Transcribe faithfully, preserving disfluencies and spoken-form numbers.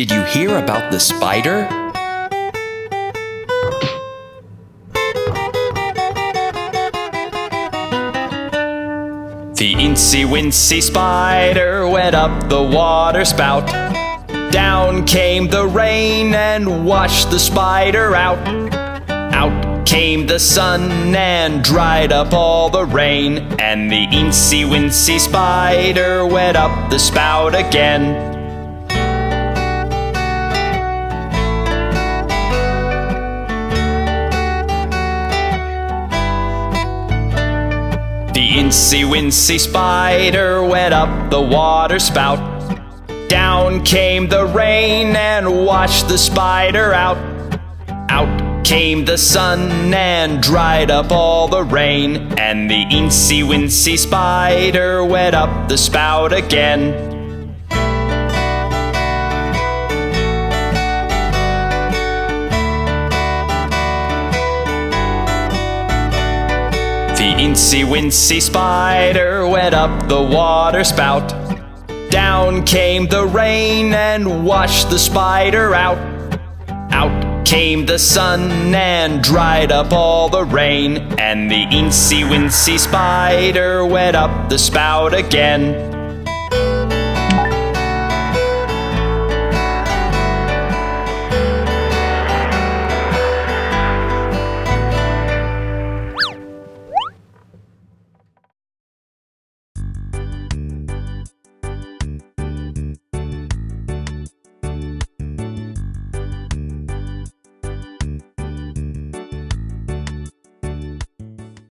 Did you hear about the spider? The Incy Wincy Spider went up the water spout. Down came the rain and washed the spider out. Out came the sun and dried up all the rain. And the Incy Wincy Spider went up the spout again. The Incy Wincy Spider went up the water spout. Down came the rain and washed the spider out. Out came the sun and dried up all the rain. And the Incy Wincy Spider went up the spout again. The Incy Wincy Spider went up the water spout. Down came the rain and washed the spider out. Out came the sun and dried up all the rain. And the Incy Wincy Spider went up the spout again.